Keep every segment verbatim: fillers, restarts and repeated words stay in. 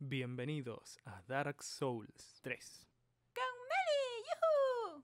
Bienvenidos a Dark Souls tres. ¡Con Meli! ¡Yuhu!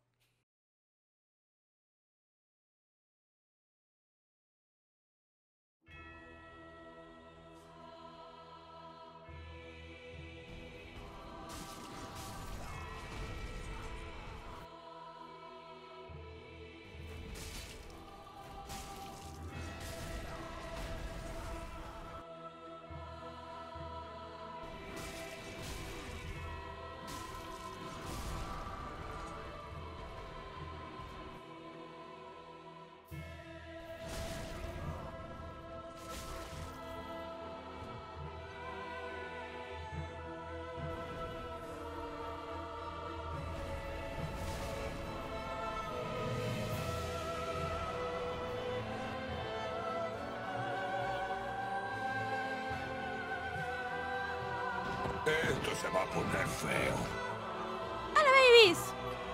Esto se va a poner feo. ¡Hola, babies!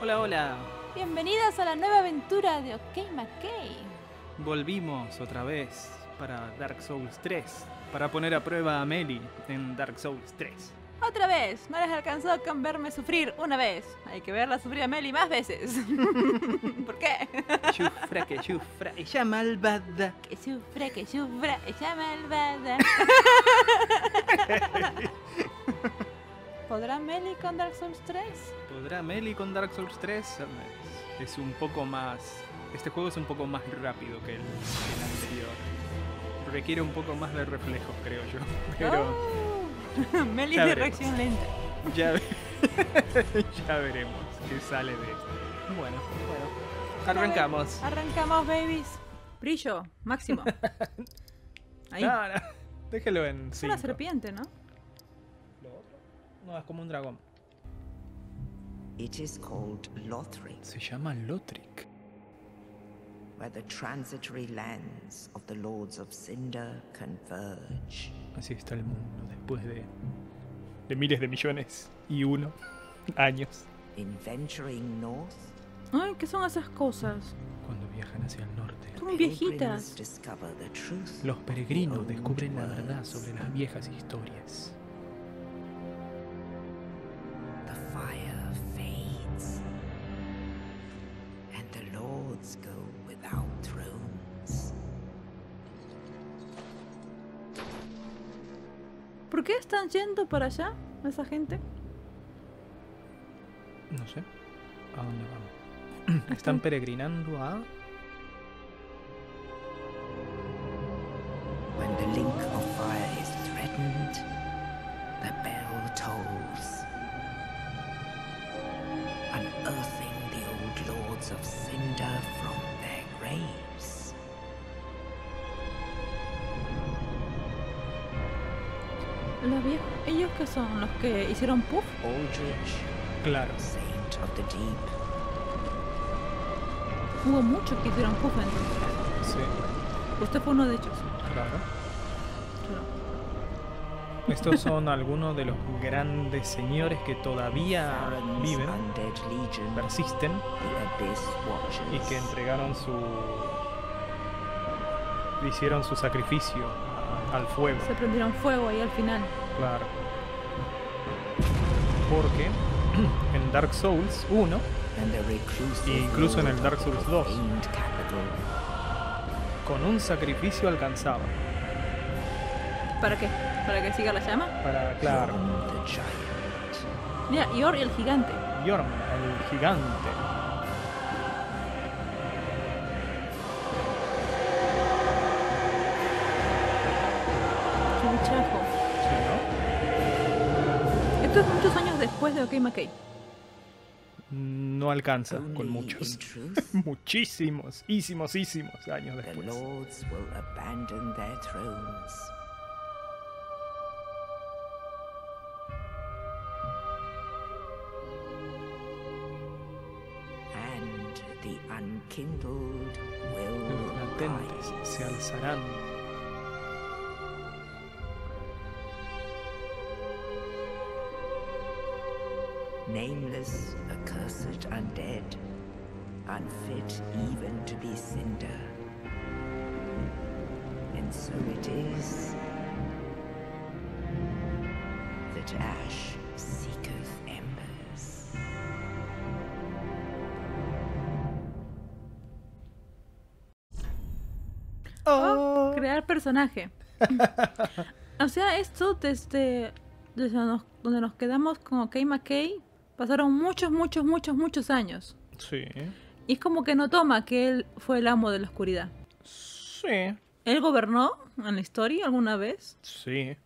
Hola, hola. Bienvenidas a la nueva aventura de OK McKay. Volvimos otra vez para Dark Souls tres, para poner a prueba a Meli en Dark Souls tres. Otra vez, no les alcanzó con verme sufrir una vez. Hay que verla sufrir a Meli más veces. ¿Por qué? Sufra, que sufra, ella malvada. Que sufra, que sufra, ella malvada. ¿Podrá Meli con Dark Souls tres? ¿Podrá Meli con Dark Souls tres? Es un poco más... Este juego es un poco más rápido que el, el anterior. Requiere un poco más de reflejos, creo yo. Pero... Oh. Meli de reacción lenta. Ya, ve... ya veremos qué sale de esto. Bueno, bueno. Arrancamos. Arrancamos, babies. Brillo máximo. Ahí. No, no. Déjelo en cinco. Es una serpiente, ¿no? No, es como un dragón. It is called Lothric. Se llama Lothric. Where the transitory lands of the Lords of Cinder converge. Así está el mundo después de, de miles de millones y uno años. In venturing north. Ay, ¿qué son esas cosas? Cuando viajan hacia el norte. Son viejitas. Los peregrinos descubren la verdad sobre las viejas historias. ¿Por qué están yendo para allá, esa gente? No sé. ¿A dónde vamos? ¿Están, ¿Están peregrinando a...? When the link of fire is threatened, the bell tolls. Unearthing the old lords of Cinder from their graves. Los viejos, ellos que son los que hicieron puff. Aldrich, claro. Saint of the Deep. Hubo muchos que hicieron puff entonces. Sí. Usted fue uno de ellos. Claro. Pero... Estos son algunos de los grandes señores que todavía viven, persisten y que entregaron su, hicieron su sacrificio al fuego. Se prendieron fuego ahí al final. Claro. Porque en Dark Souls uno e incluso en el Dark Souls dos, con un sacrificio alcanzaba. ¿Para qué? ¿Para que siga la llama? Para, claro. Mira, Yor el gigante. Yor el gigante. Esto es muchos años después de OK McKay. No alcanza con muchos. Muchísimos, ísimos, ísimos años después. Los latentes se alzarán. Nameless, accursed undead, unfit even to be cinder. And so it is. powder to ash, seeketh embers. Oh. Oh, crear personaje. O sea, esto desde, desde nos, donde nos quedamos con O K McKay pasaron muchos, muchos, muchos, muchos años. Sí. Y es como que no toma que él fue el amo de la oscuridad. Sí. Él gobernó en la historia alguna vez. Sí.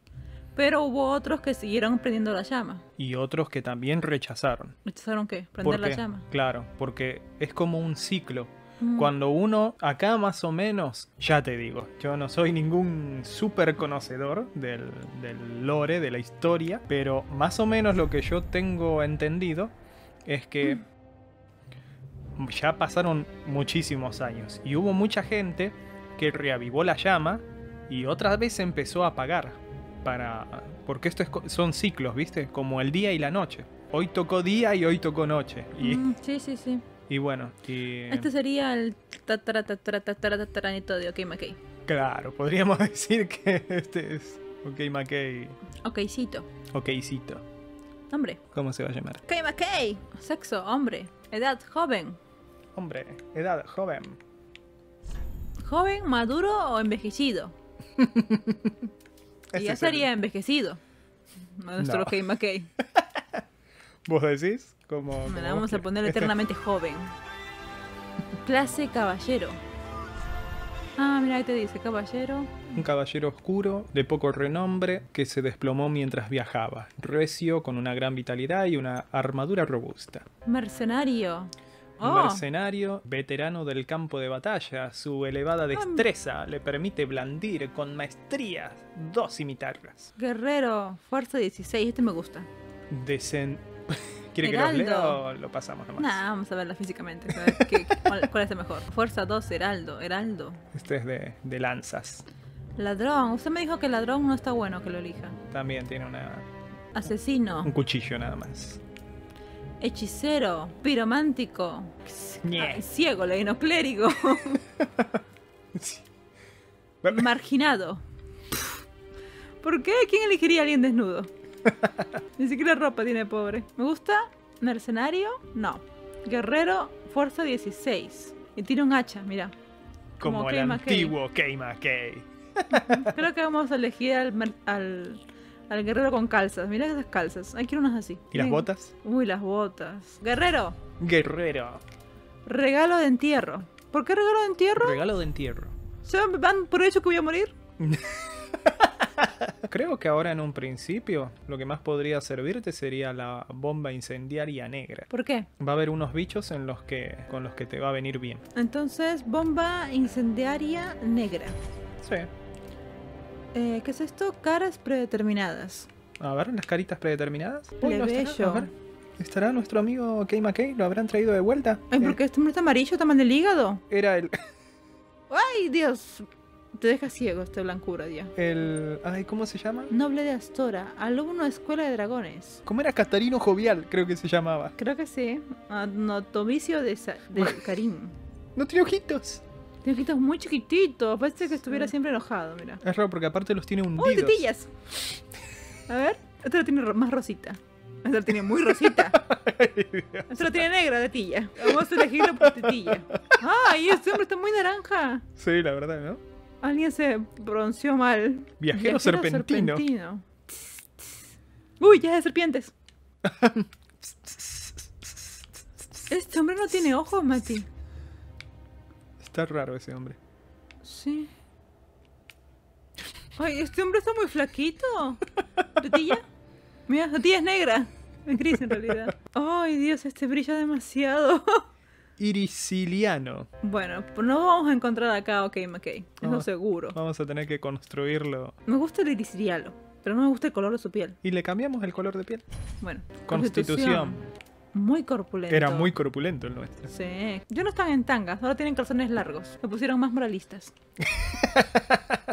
Pero hubo otros que siguieron prendiendo la llama. Y otros que también rechazaron. ¿Rechazaron qué? Prender la llama. Claro, porque es como un ciclo. Mm. Cuando uno, acá más o menos, ya te digo, yo no soy ningún súper conocedor del, del lore, de la historia, pero más o menos lo que yo tengo entendido es que mm. ya pasaron muchísimos años y hubo mucha gente que reavivó la llama y otra vez empezó a apagar para... porque estos son ciclos, ¿viste? Como el día y la noche. Hoy tocó día y hoy tocó noche. Y... Mm, sí, sí, sí. Y bueno, y... este sería el tataratataratataratatranito de O K McKay. Claro, podríamos decir que este es O K McKay. OKcito. OKcito. Hombre. ¿Cómo se va a llamar? O K McKay. Sexo, hombre. Edad, joven. Hombre, edad, joven. ¿Joven, maduro o envejecido? Y ya sería el... envejecido. Nuestro no. O K McKay. ¿Vos decís? Como. Me la vamos a poner eternamente joven. Clase caballero. Ah, mira, ahí te dice caballero. Un caballero oscuro, de poco renombre, que se desplomó mientras viajaba. Recio, con una gran vitalidad y una armadura robusta. Mercenario. Un mercenario, veterano del campo de batalla, su elevada destreza le permite blandir con maestría dos cimitarras. Guerrero, fuerza dieciséis, este me gusta. Desen... ¿Quiere que los lea o lo pasamos nomás? Nah, vamos a verla físicamente, ¿sabes? ¿Qué, cuál, ¿Cuál es el mejor? Fuerza dos, heraldo, heraldo. Este es de, de lanzas. Ladrón, usted me dijo que el ladrón no está bueno que lo elija. También tiene una... Asesino. Un cuchillo nada más. Hechicero, piromántico, yeah. ah, ciego, leíno, clérigo, sí. Marginado. ¿Por qué? ¿Quién elegiría a alguien desnudo? Ni siquiera ropa tiene, pobre. Me gusta, mercenario, no. Guerrero, fuerza dieciséis. Y tiene un hacha, mira. Como, Como el K antiguo K McKay. Creo que vamos a elegir al... al Al guerrero con calzas, mirá esas calzas. Hay que ir unas así. ¿Y las botas? Uy, las botas. Guerrero. Guerrero. Regalo de entierro. ¿Por qué regalo de entierro? Regalo de entierro. ¿Se van por hecho que voy a morir? Creo que ahora en un principio lo que más podría servirte sería la bomba incendiaria negra. ¿Por qué? Va a haber unos bichos en los que, con los que te va a venir bien. Entonces, bomba incendiaria negra. Sí. Eh, ¿Qué es esto? Caras predeterminadas. A ver, las caritas predeterminadas. Uy, no estará, a ver, ¿estará nuestro amigo O K McKay? ¿Lo habrán traído de vuelta? Ay, ¿por qué eh. este hombre está amarillo? ¿Está mal del hígado? Era el... ¡Ay, Dios! Te deja ciego esta blancura, ya. El... Ay, ¿cómo se llama? Noble de Astora, alumno de Escuela de Dragones. ¿Cómo era? Catarino Jovial, creo que se llamaba. Creo que sí. Anatomicio de, Sa de Karim. No tiene ojitos. Tiene ojitos muy chiquititos, parece que estuviera sí. siempre enojado, mira. Es raro porque aparte los tiene hundidos. ¡Uy, tetillas! A ver, esta la tiene más rosita. Esta la tiene muy rosita. Esta la tiene negra, tetilla. Vamos a elegirlo por tetilla. ¡Ay, este hombre está muy naranja! Sí, la verdad, ¿no? Alguien se bronceó mal. Viajero, Viajero serpentino. serpentino. ¡Uy, ya es de serpientes! Este hombre no tiene ojos, Mati. Está raro ese hombre. Sí. Ay, este hombre está muy flaquito. ¿Tetilla? Mira, la tía es negra. Es gris en realidad. Ay, Dios, este brilla demasiado. Irisiliano. Bueno, no vamos a encontrar acá O K McKay. Es lo seguro. Vamos a tener que construirlo. Me gusta el irisiliano, pero no me gusta el color de su piel. Y le cambiamos el color de piel. Bueno. Constitución. Constitución. Muy corpulento. Era muy corpulento el nuestro. Sí. Ya no están en tangas, ahora tienen calzones largos. Se pusieron más moralistas.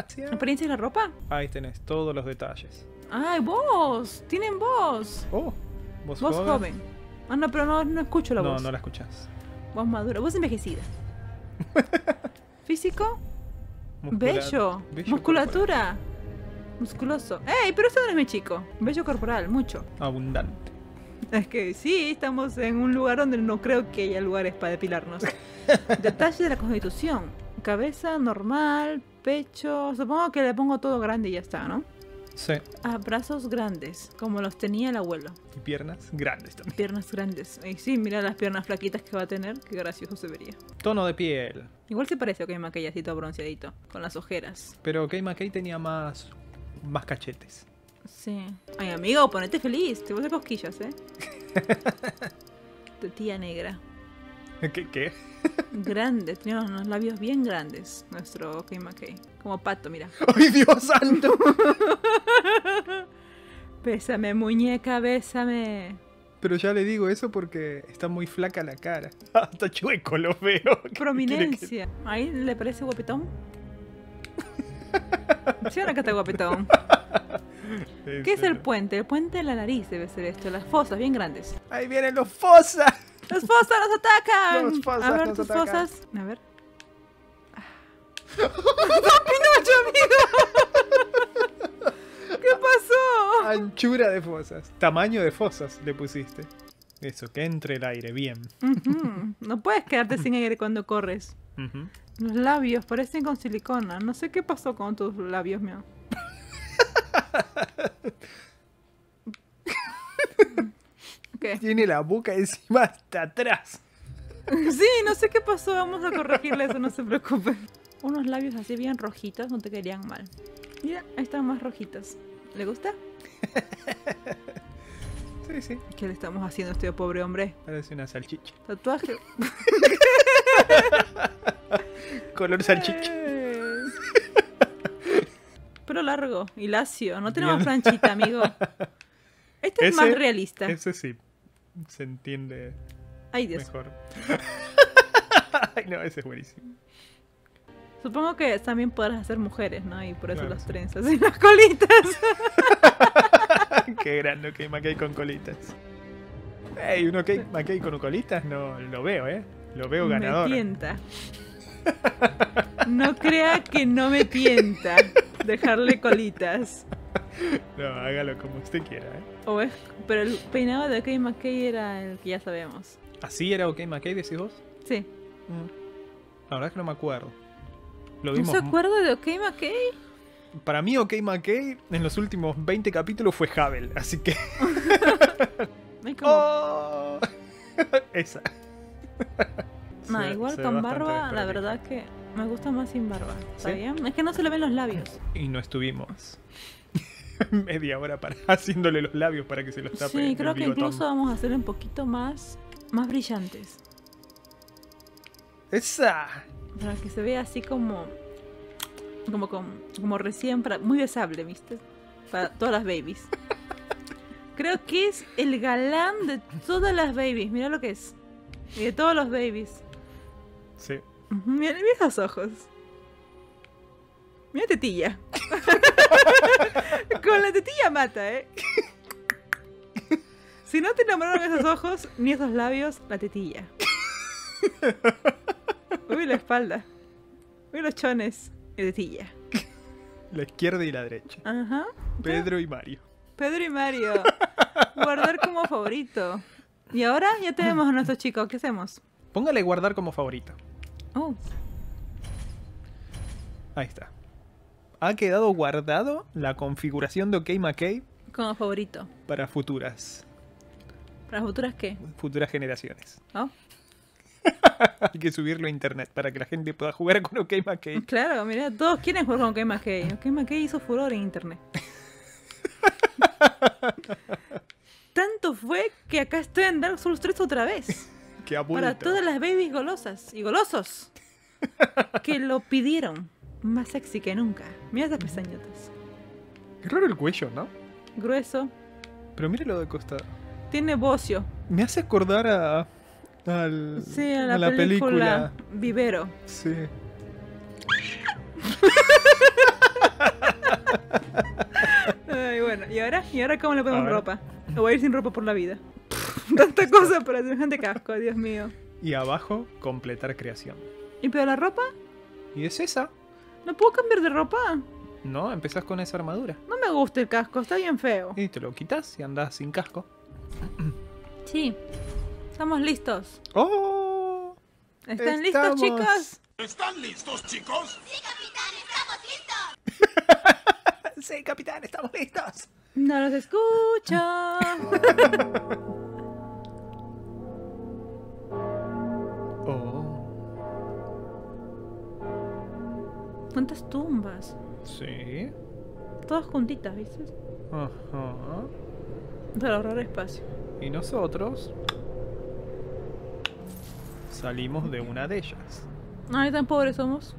¿Sí? ¿Apariencia de la ropa? Ahí tenés todos los detalles. ¡Ay, voz! ¡Tienen voz! ¡Oh! Voz, voz joven. joven. Ah, no, pero no, no escucho la no, voz. No, no la escuchás. Voz madura, voz envejecida. ¿Físico? Muscular. Bello. Bello. Musculatura. Corporal. Musculoso. ¡Ey! Pero esto no es mi chico. Bello corporal, mucho. Abundante. Es que sí, estamos en un lugar donde no creo que haya lugares para depilarnos. Detalle de la constitución. Cabeza normal, pecho... Supongo que le pongo todo grande y ya está, ¿no? Sí. Ah, brazos grandes, como los tenía el abuelo. Y piernas grandes también. Piernas grandes. Y sí, mira las piernas flaquitas que va a tener. Qué gracioso se vería. Tono de piel. Igual se parece a Kei Makei, así todo bronceadito, con las ojeras. Pero Kei Makei tenía más... más cachetes. Sí. Ay, amigo, ponete feliz. Te voy a hacer cosquillas, ¿eh? Tu tía negra. ¿Qué? ¿Qué? Grande. Tenía unos labios bien grandes. Nuestro Kei Makei. Como pato, mira. ¡Ay, Dios santo! Bésame, muñeca, bésame. Pero ya le digo eso porque está muy flaca la cara. Hasta chueco lo veo. Prominencia. Que... ¿Ahí le parece guapetón? Sí, ahora que está guapetón. ¿Qué sí, es el puente? El puente de la nariz debe ser esto. Las fosas bien grandes. ¡Ahí vienen los fosas! ¡Los fosas nos atacan! Los fosas, a ver, nos tus atacan. Fosas. A ver. ¡Pinocho, amigo! ¿Qué pasó? Anchura de fosas. Tamaño de fosas le pusiste. Eso, que entre el aire bien. Uh-huh. No puedes quedarte sin aire cuando corres. Uh-huh. Los labios parecen con silicona. No sé qué pasó con tus labios, mío. ¿Qué? Tiene la boca encima hasta atrás. Sí, no sé qué pasó. Vamos a corregirle eso, no se preocupen. Unos labios así bien rojitos, no te querían mal. Mira, ahí están más rojitos. ¿Le gusta? Sí, sí. ¿Qué le estamos haciendo a este pobre hombre? Parece una salchicha. Tatuaje. Color salchicha. Pero largo y lacio. No tenemos bien. Planchita, amigo. Este ese, es más realista. Ese sí. Se entiende. Ay, Dios. Mejor. Ay, no, ese es buenísimo. Supongo que también podrás hacer mujeres, ¿no? Y por eso claro, las trenzas y las colitas. Qué grande Kei Makei con colitas. Ey, uno Kei Makei con colitas no lo veo, ¿eh? Lo veo ganador. Me tienta. No crea que no me tienta dejarle colitas. No, hágalo como usted quiera, ¿eh? O es, pero el peinado de Kei Makei era el que ya sabemos. ¿Así era Kei Makei, decís vos? Sí. Mm. La verdad es que no me acuerdo. Lo vimos. ¿No se acuerda de Kei Makei? Para mí Kei Makei en los últimos veinte capítulos fue Havel, así que... Como... Oh. Esa. No, se, igual se con barba, la verdad que me gusta más sin barba. ¿Está ¿Sí? bien? Es que no se le ven los labios. Y no estuvimos media hora para, haciéndole los labios para que se los tape. Sí, creo que incluso vamos a hacerle un poquito más, más brillantes. ¡Esa! Para que se vea así como como, como, como recién, para, muy besable, ¿viste? Para todas las babies. Creo que es el galán de todas las babies. Mira lo que es. Y de todos los babies. Sí. Mira esos ojos. Mira tetilla. Con la tetilla mata, ¿eh? Si no te enamoraron esos ojos, ni esos labios, la tetilla. Uy, la espalda. Uy, los chones. Y tetilla. La izquierda y la derecha. Ajá. Pedro y Mario. Pedro y Mario. Guardar como favorito. Y ahora ya tenemos a nuestro chico. ¿Qué hacemos? Póngale guardar como favorito. Oh. Ahí está. Ha quedado guardado la configuración de Kei Makei como favorito. Para futuras. ¿Para futuras qué? Futuras generaciones. Oh. Hay que subirlo a internet para que la gente pueda jugar con Kei Makei. Claro, mira, todos quieren jugar con Kei Makei. Kei Makei hizo furor en internet. Tanto fue que acá estoy en Dark Souls tres otra vez. Qué aburrido. Para todas las babies golosas y golosos que lo pidieron. Más sexy que nunca. Mira esas pestañotas. Qué raro el cuello, ¿no? Grueso. Pero míralo de costado. Tiene bocio. Me hace acordar a... Al, sí, a la, a la película, película Vivero. Sí. Ay, bueno, ¿y ahora? ¿Y ahora cómo le ponemos ropa? O voy a ir sin ropa por la vida. Tanta cosa para semejante casco, Dios mío. Y abajo, completar creación. ¿Y pero la ropa? Y es esa. ¿No puedo cambiar de ropa? No, empezás con esa armadura. No me gusta el casco, está bien feo. Y te lo quitas y andás sin casco. Sí, estamos listos. ¡Oh! ¿Están estamos... listos, chicos? ¿Están listos, chicos? Sí, capitán, estamos listos. Sí, capitán, estamos listos. No los escucho. ¿Cuántas tumbas? Sí. Todas juntitas, ¿viste? Ajá. Para ahorrar espacio. Y nosotros salimos de una de ellas. Ay, tan pobres somos.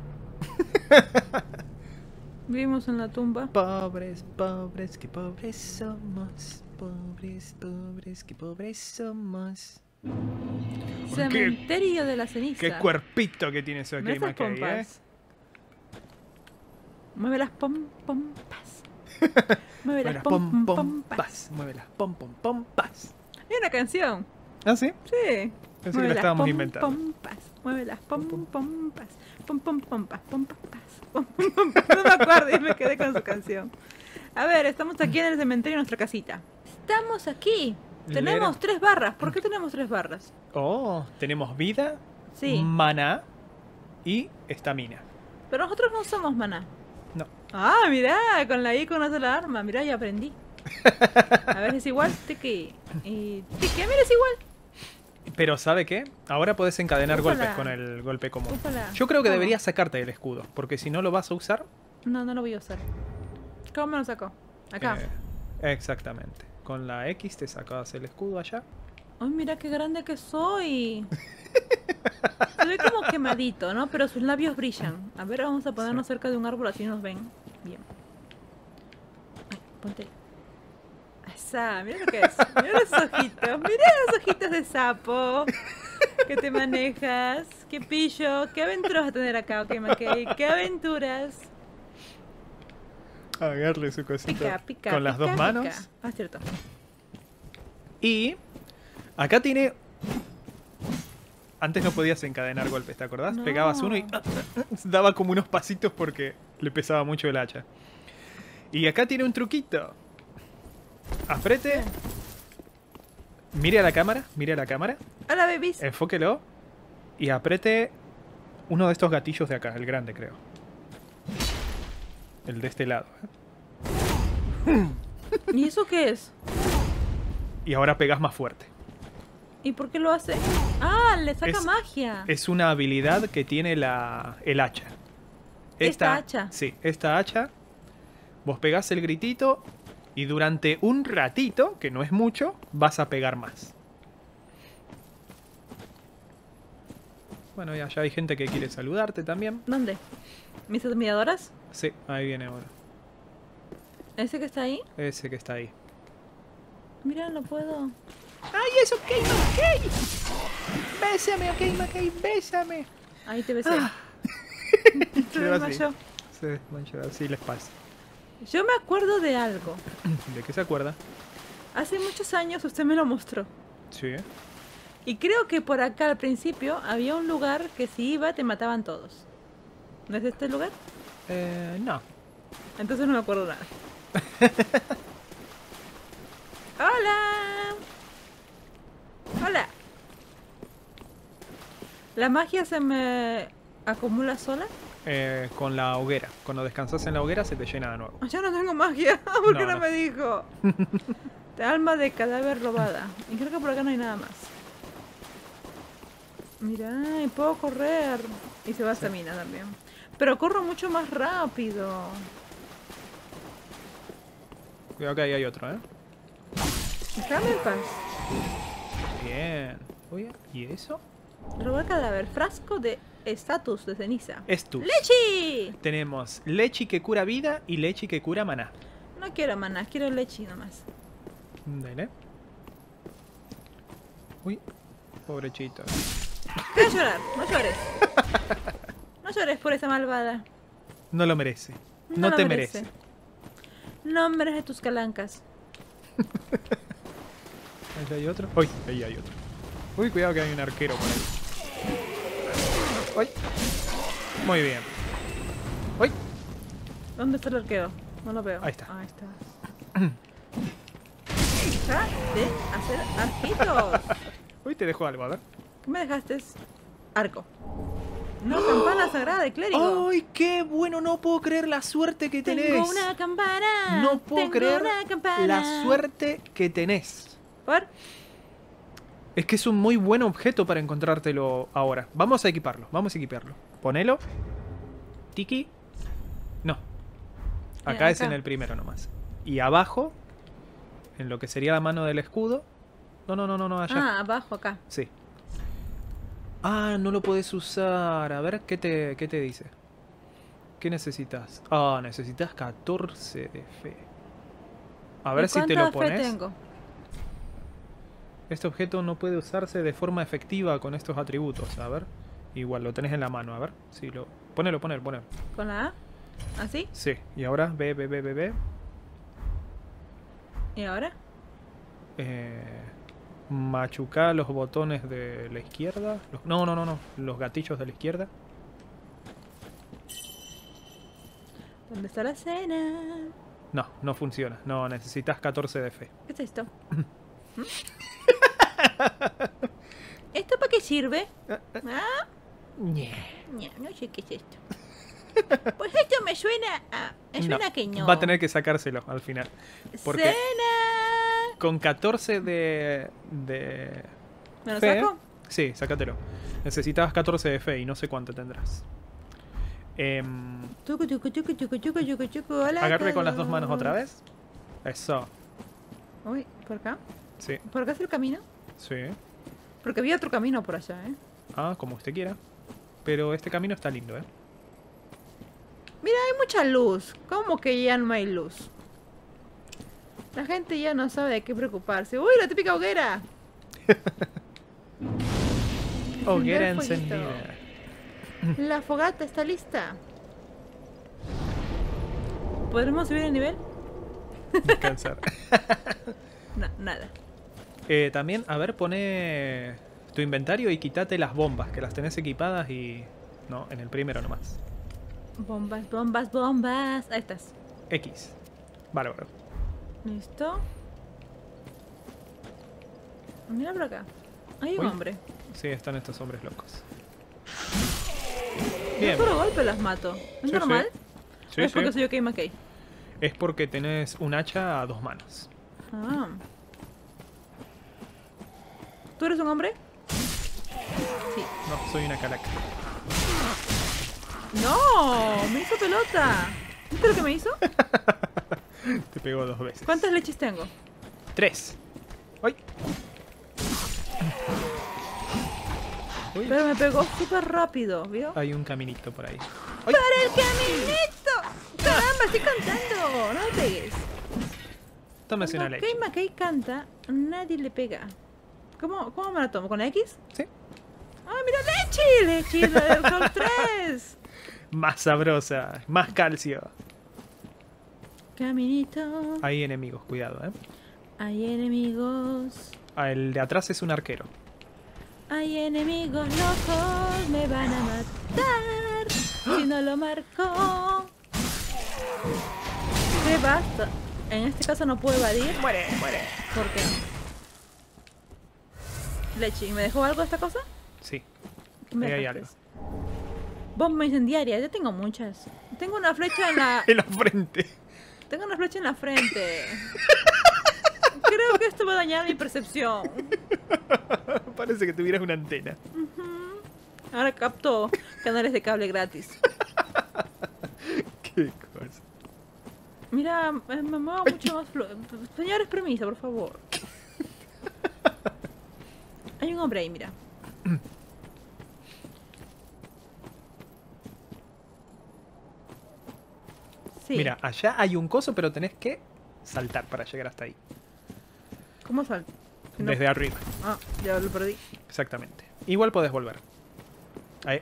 Vivimos en la tumba. Pobres, pobres, que pobres somos. Pobres, pobres, que pobres somos. Cementerio de la ceniza. Qué cuerpito que tiene eso aquí, más que ahí, ¿eh? Mueve las pom pompas. Mueve las pom pompas. Mueve las pom pom pompas. Hay una canción. ¿Ah, sí? Sí. Pensé que la estábamos inventando. Mueve las pom pompas. Pom pom pompas. Pom pompas. No me acuerdo y me quedé con su canción. A ver, estamos aquí en el cementerio de nuestra casita. Estamos aquí. Tenemos tres barras. ¿Por qué tenemos tres barras? Oh, tenemos vida, sí, maná y estamina. Pero nosotros no somos maná. No. Ah, mirá, con la I con una sola arma. Mirá, ya aprendí. A ver, es igual, tiki. Y tiki, mira, es igual. Pero, ¿sabe qué? Ahora podés encadenar Úsala. golpes con el golpe común. Úsala. Yo creo que ¿Cómo? deberías sacarte el escudo, porque si no lo vas a usar... No, no lo voy a usar. ¿Cómo me lo sacó? Acá. Eh, exactamente. Con la X te sacas el escudo allá. Ay, mira qué grande que soy. Se ve como quemadito, ¿no? Pero sus labios brillan. A ver, vamos a ponernos sí. cerca de un árbol, así nos ven. Bien. Ay, ponte. Asá, mira lo que es. Mira los ojitos. Mira los ojitos de sapo que te manejas. Qué pillo. Qué aventuras vas a tener acá, ok, Mackey. Qué aventuras. Agarle su cosita. Pica, pica, Con pica, las dos pica. manos. Ah, cierto. Y acá tiene... Antes no podías encadenar golpes, ¿te acordás? No. Pegabas uno y daba como unos pasitos porque le pesaba mucho el hacha. Y acá tiene un truquito. Aprete. Mire a la cámara, mire a la cámara. Hola, babies. Enfóquelo. Y aprete uno de estos gatillos de acá, el grande, creo. El de este lado. ¿Y eso qué es? Y ahora pegás más fuerte. ¿Y por qué lo hace? ¡Ah! ¡Le saca es, magia! Es una habilidad que tiene la, el hacha. Esta, ¿Esta hacha? Sí, esta hacha. Vos pegás el gritito y durante un ratito, que no es mucho, vas a pegar más. Bueno, ya, ya hay gente que quiere saludarte también. ¿Dónde? ¿Mis admiradoras? Sí, ahí viene ahora. ¿Ese que está ahí? Ese que está ahí. Mira, no puedo... ¡Ay, eso, ok, ok! ¡Bésame, ok, Mackey! ¡Bésame! Ahí te besé. Ah. Se desmayó. Se desmayó, así les pasa. Yo me acuerdo de algo. ¿De qué se acuerda? Hace muchos años usted me lo mostró. Sí. Y creo que por acá al principio había un lugar que si iba te mataban todos. ¿No es este lugar? Eh, no. Entonces no me acuerdo nada. ¡Hola! Hola. ¿La magia se me acumula sola? Eh, con la hoguera. Cuando descansas en la hoguera se te llena de nuevo. Yo no tengo magia. ¿Por qué no, no, no me dijo? Alma de cadáver robada. Y creo que por acá no hay nada más. Mirá, y puedo correr. Y se va a esa mina también. Pero corro mucho más rápido. Cuidado que ahí hay otro, ¿eh? Déjame en paz. Bien. Oye, ¿y eso? Robar cadáver. Frasco de estatus de ceniza. Estus. ¡Lechi! Tenemos lechi que cura vida y lechi que cura maná. No quiero maná, quiero lechi nomás. Dale. Uy, pobrechito. Voy a llorar, no llores. No llores por esa malvada. No lo merece. No, no te merece. merece. No merece tus calancas. Ahí hay otro. Uy, ahí hay otro. Uy, cuidado que hay un arquero por ahí. Uy. Muy bien. Uy. ¿Dónde está el arquero? No lo veo. Ahí está. Ahí está. Deja de hacer arquitos. Uy, te dejo algo, a ver. ¿Qué me dejaste? Arco. Una ¡oh! campana sagrada de clérigo. ¡Ay, qué bueno! No puedo creer la suerte que tenés. Tengo una campana. No puedo Tengo creer la suerte que tenés. ¿Por? Es que es un muy buen objeto para encontrártelo ahora. Vamos a equiparlo, vamos a equiparlo. Ponelo. Tiki. No. Acá, Mira, acá es en el primero nomás. Y abajo, en lo que sería la mano del escudo. No, no, no, no, no, allá. Ah, abajo, acá. Sí. Ah, no lo podés usar. A ver, ¿qué te, qué te dice? ¿Qué necesitas? Ah, necesitas catorce de fe. A ver si te lo pones. ¿Cuánta fe tengo? Este objeto no puede usarse de forma efectiva con estos atributos. A ver. Igual, lo tenés en la mano. A ver. Si lo... Ponelo, poner, poner. ¿Con la A? ¿Así? Sí. Y ahora, B, B, B, B, B. ¿Y ahora? Eh, machucá los botones de la izquierda. Los... No, no, no, no. Los gatillos de la izquierda. ¿Dónde está la cena? No, no funciona. No, necesitas catorce de fe. ¿Qué es esto? ¿Mm? ¿Esto para qué sirve? ¿Ah? Yeah. No, no sé qué es esto. Pues esto me suena a... Me suena no, que no. Va a tener que sacárselo al final. Porque ¡cena! Con catorce de... de ¿me lo fe, saco? Sí, sácatelo. Necesitabas catorce de fe y no sé cuánto tendrás. Eh, chucu, chucu, chucu, chucu, chucu, chucu, hola, agarre con las dos manos otra vez. Eso. Uy, ¿por acá? Sí. ¿Por acá es el camino? Sí. Porque había otro camino por allá, ¿eh? Ah, como usted quiera. Pero este camino está lindo, ¿eh? Mira, hay mucha luz. ¿Cómo que ya no hay luz? La gente ya no sabe de qué preocuparse. ¡Uy, la típica hoguera! Hoguera encendida. La fogata está lista. ¿Podremos subir el nivel? Descansar. No, nada. Eh, también, a ver, pone tu inventario y quítate las bombas, que las tenés equipadas y... No, en el primero nomás. Bombas, bombas, bombas. Ahí estás. X. Bárbaro. Listo. Mira por acá. Hay un Uy. hombre. Sí, están estos hombres locos. Bien. Yo por golpe las mato. ¿Es sí, normal? Sí. Sí, ¿o es sí. porque soy yo que me caí? Es porque tenés un hacha a dos manos. Ah. ¿Tú eres un hombre? Sí. No, soy una calaca. ¡No! ¡Me hizo pelota! ¿Viste lo que me hizo? Te pegó dos veces. ¿Cuántas leches tengo? Tres. ¡Ay! Uy. Pero me pegó súper rápido, ¿vio? Hay un caminito por ahí. ¡Ay! ¡Para el caminito! ¡Caramba! ¡Estoy cantando! ¡No me pegues! Tómame una leche. Cuando Kay Makay canta, nadie le pega. ¿Cómo, ¿Cómo me la tomo? ¿Con X? Sí. ¡Ah, mira, leche! ¡Leche del Sol tres! Más sabrosa, más calcio. Caminito. Hay enemigos, cuidado, ¿eh? Hay enemigos. Ah, el de atrás es un arquero. Hay enemigos locos, me van a matar. Si no lo marco. Me basta. En este caso no puedo evadir. Muere, muere. ¿Por qué? Leche, ¿me dejó algo esta cosa? Sí. Me ahí hay algo. Bomba incendiaria, yo tengo muchas. Tengo una flecha en la... en la frente. Tengo una flecha en la frente. Creo que esto va a dañar mi percepción. Parece que tuvieras una antena. Uh-huh. Ahora capto canales de cable gratis. Qué cosa. Mira, me muevo mucho más fluido. Señores, permiso, por favor. Hay un hombre ahí, mira. Sí. Mira, allá hay un coso, pero tenés que saltar para llegar hasta ahí. ¿Cómo salto? No. Desde arriba. Ah, ya lo perdí. Exactamente. Igual podés volver.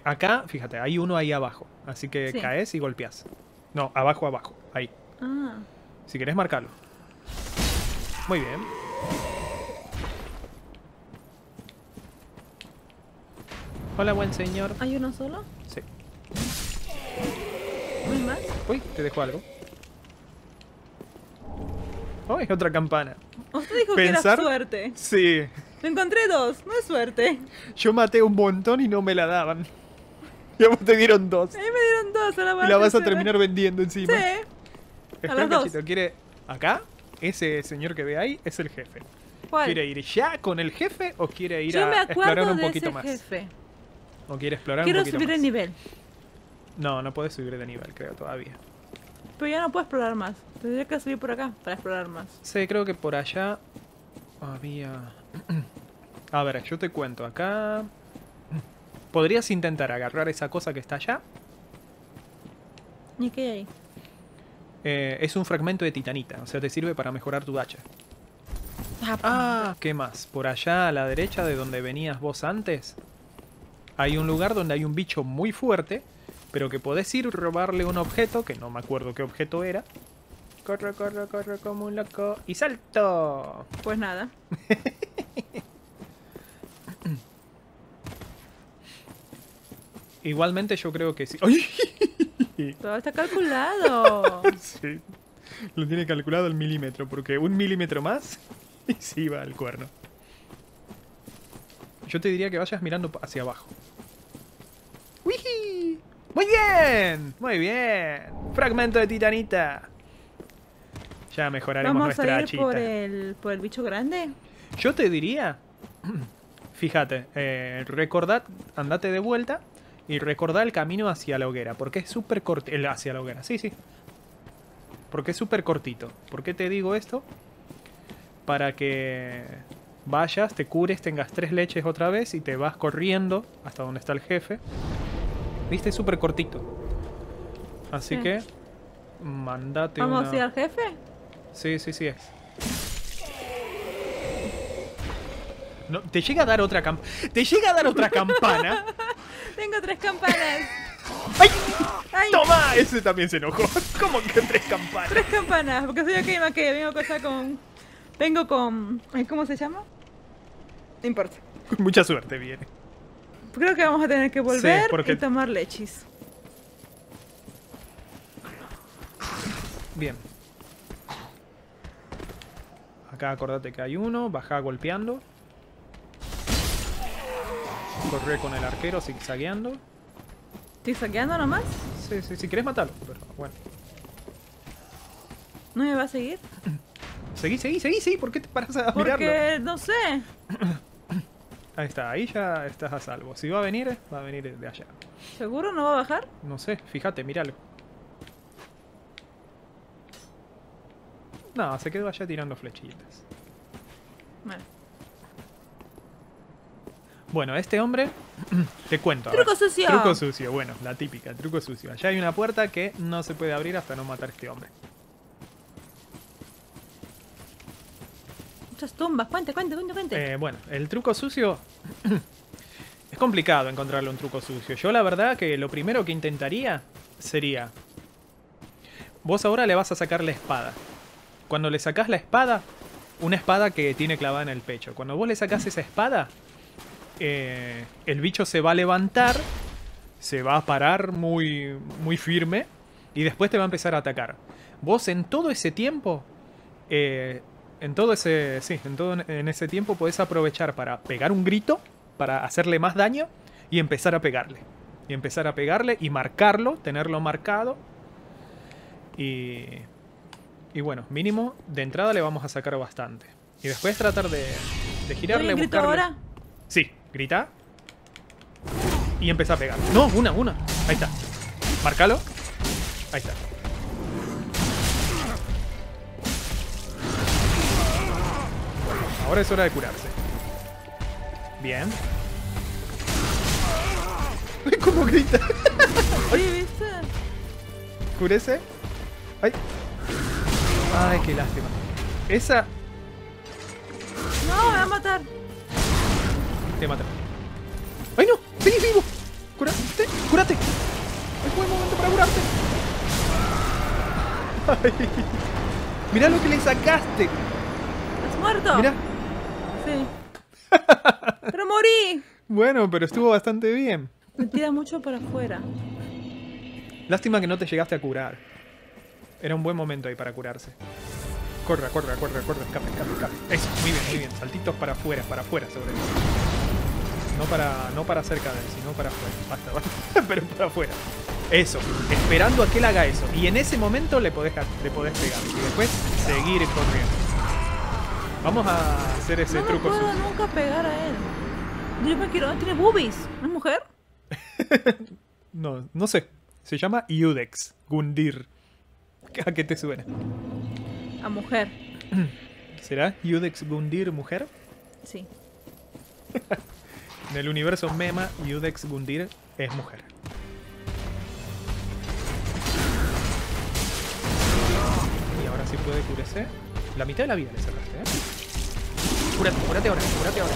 Acá, fíjate, hay uno ahí abajo. Así que sí. Caes y golpeás. No, abajo, abajo. Ahí. Ah. Si querés, marcarlo. Muy bien. Hola, buen señor. ¿Hay uno solo? Sí. ¿No hay más? Uy, te dejo algo. Oh, es otra campana. Usted dijo Pensar... que era suerte. Sí. Encontré dos, no es suerte. Yo maté un montón y no me la daban. Y a vos te dieron dos. A mí me dieron dos, a la barra. Y la vas a terminar vendiendo encima. Sí. Espero a las que dos. Si lo quiere acá, ese señor que ve ahí es el jefe. ¿Cuál? ¿Quiere ir ya con el jefe o quiere ir Yo a explorar un poquito ese más? Jefe. ¿O quiere explorar Quiero un poquito más? Quiero subir de nivel. No, no puedes subir de nivel, creo, todavía. Pero ya no puedo explorar más. Tendría que subir por acá para explorar más. Sí, creo que por allá había... A ver, yo te cuento. Acá... ¿Podrías intentar agarrar esa cosa que está allá? ¿Y qué hay ahí? Eh, es un fragmento de titanita. O sea, te sirve para mejorar tu hacha. Ah, ah, ¿qué más? Por allá a la derecha de donde venías vos antes hay un lugar donde hay un bicho muy fuerte, pero que podés ir robarle un objeto, que no me acuerdo qué objeto era. Corro, corro, corro como un loco y salto. Pues nada. Igualmente yo creo que sí. ¡Ay! Todo está calculado. Sí. Lo tiene calculado el milímetro, porque un milímetro más y sí va al cuerno. Yo te diría que vayas mirando hacia abajo. ¡Wiji! ¡Muy bien! ¡Muy bien! Fragmento de titanita. Ya mejoraremos Vamos nuestra a ir hachita. por el, por el bicho grande? Yo te diría... Fíjate, eh, recordad, andate de vuelta y recordad el camino hacia la hoguera, porque es súper cortito. Hacia la hoguera, sí, sí. Porque es súper cortito. ¿Por qué te digo esto? Para que vayas, te cures, tengas tres leches otra vez y te vas corriendo hasta donde está el jefe. ¿Viste? Es súper cortito. Así sí. que... Mandate ¿Vamos una... a ir al jefe? Sí, sí, sí es. No, te llega a dar otra camp... ¡Te llega a dar otra campana! Tengo tres campanas. ¡Ay! ¡Ay! ¡Toma! Ese también se enojó. ¿Cómo que tres campanas? Tres campanas, porque soy aquí más que vengo cosa con... Vengo con... ¿Cómo se llama? No importa. Con mucha suerte viene. Creo que vamos a tener que volver sí, porque... y tomar leches. Bien. Acá acordate que hay uno. Bajá golpeando. Corré con el arquero zigzagueando. ¿Zigzagueando nomás? Sí, sí, si querés matarlo. Pero bueno. ¿No me va a seguir? Seguí, seguí, seguí, seguí. ¿Por qué te paras a mirarlo? Porque no sé. Ahí está, ahí ya estás a salvo. Si va a venir, va a venir de allá. ¿Seguro no va a bajar? No sé, fíjate, míralo. No, se quedó allá tirando flechitas. Vale. Bueno, este hombre... Te cuento. ¡Truco sucio! Truco sucio, bueno, la típica, truco sucio. Allá hay una puerta que no se puede abrir hasta no matar a este hombre. Muchas tumbas, cuente, cuente, cuente, cuente. Eh, bueno, el truco sucio... Es complicado encontrarle un truco sucio. Yo la verdad que lo primero que intentaría sería... Vos ahora le vas a sacar la espada. Cuando le sacás la espada, una espada que tiene clavada en el pecho. Cuando vos le sacás esa espada, eh, el bicho se va a levantar, se va a parar muy, muy firme y después te va a empezar a atacar. Vos en todo ese tiempo, eh, en todo ese, sí, en todo en ese tiempo podés aprovechar para pegar un grito, para hacerle más daño y empezar a pegarle. Y empezar a pegarle y marcarlo, tenerlo marcado y... Y bueno, mínimo, de entrada le vamos a sacar bastante. Y después tratar de, de girarle, buscarle... ¿Grito ahora? Sí, grita. Y empieza a pegar. ¡No! ¡Una, una! Ahí está. Marcalo. Ahí está. Ahora es hora de curarse. Bien. ¿Cómo grita? ¿Sí, viste? ¿Curece? ¡Ay! Ay, qué lástima. Esa... No, me va a matar. Te mata. ¡Ay, no! ¡Seguí vivo! ¡Curate! ¡Curate! ¡Es buen momento para curarte! Ay. ¡Mirá lo que le sacaste! ¡Has muerto! Mirá. Sí. ¡Pero morí! Bueno, pero estuvo bastante bien. Me tira mucho para afuera. Lástima que no te llegaste a curar. Era un buen momento ahí para curarse. Corra, corra, corra, corra, escape, escape, escape. Eso, muy bien, muy bien. Saltitos para afuera, para afuera, sobre todo. No para, no para cerca de él, sino para afuera. Basta, basta. Pero para afuera. Eso, esperando a que él haga eso. Y en ese momento le podés, le podés pegar. Y después seguir corriendo. Vamos a hacer ese no me truco puedo sucio. Nunca pegar a él. Yo me quiero... Tiene boobies. ¿No es mujer? No, no sé. Se llama Iudex. Gundir. ¿A qué te suena? A mujer. ¿Será Iudex Gundir mujer? Sí. En el universo Mema, Iudex Gundir es mujer. Y ahora sí puede curecer. La mitad de la vida le cerraste, ¿eh? Curate, curate ahora, curate ahora.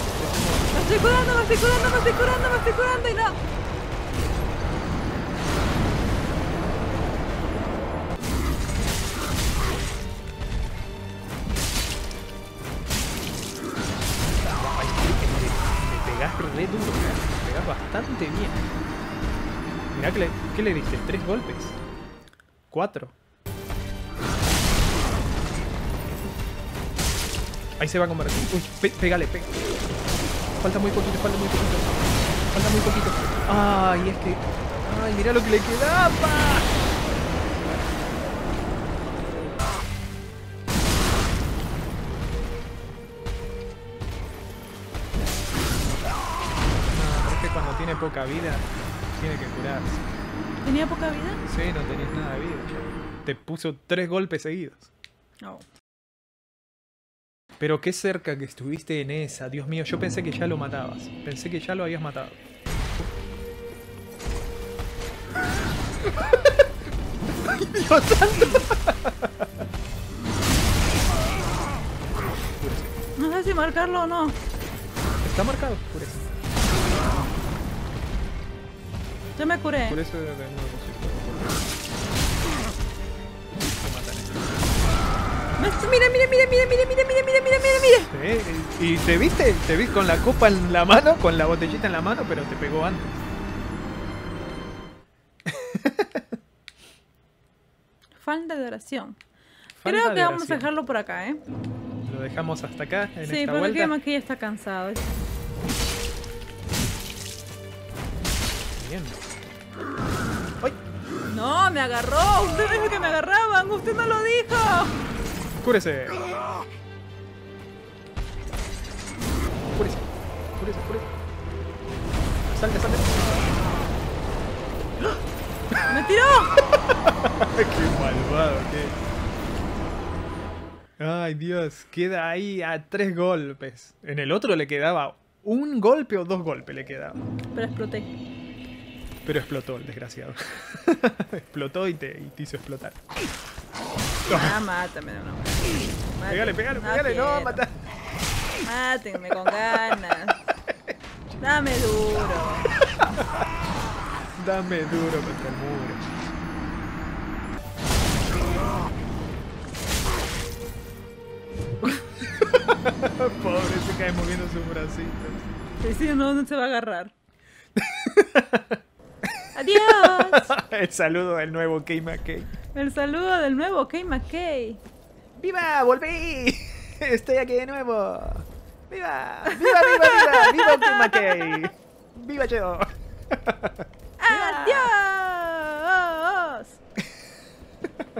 Me estoy curando, me estoy curando, me estoy curando, me estoy curando y no. Le pegás re duro, le pegás bastante bien. Mirá que le, ¿qué le diste? ¿Tres golpes? ¿Cuatro? Ahí se va a convertir. Uy, pe pégale, pégale. Falta muy poquito, falta muy poquito. Falta muy poquito. Ay, es que... Ay, mirá lo que le quedaba. No, es que cuando tiene poca vida, tiene que curarse. ¿Tenía poca vida? Sí, no tenías nada de vida. Te puso tres golpes seguidos. No. Pero qué cerca que estuviste en esa. Dios mío, yo pensé que ya lo matabas. Pensé que ya lo habías matado. ¡Ay, Dios santo! No sé si marcarlo o no. Está marcado, por eso. Yo me curé. Por eso de nuevo, Mira, mira, mira, mira, mira, mira, mira, mira, mira, mira, mira. ¿Y te viste? Te vi con la copa en la mano, con la botellita en la mano, pero te pegó antes. Falta de oración. Falta Creo que vamos oración. a dejarlo por acá, ¿eh? Lo dejamos hasta acá, en sí, esta vuelta. Sí, porque ya está cansado. Bien. ¡Ay! ¡No, me agarró! ¡Usted dijo que me agarraban! ¡Usted no lo dijo! Cúrese. Cúrese. Cúrese, cúrese. Salte, salte. ¡Me tiró! ¡Qué malvado! ¿Qué? Ay, Dios. Queda ahí a tres golpes. En el otro le quedaba un golpe o dos golpes le quedaba. Pero exploté. Pero explotó el desgraciado. Explotó y te, y te hizo explotar. Ah, mátame, no, no. Mátame. Pégale, pégale, no pégale, quiero. no, mata. Mátenme con ganas. Dame duro. Dame duro contra el muro. Pobre, se cae moviendo sus bracitos. Sí, sí, no, no se va a agarrar. ¡Adiós! El saludo del nuevo Kay McKay. El saludo del nuevo Kay McKay. ¡Viva! ¡Volví! ¡Estoy aquí de nuevo! ¡Viva! ¡Viva, viva, viva! ¡Viva Kay McKay! ¡Viva yo! ¡Adiós!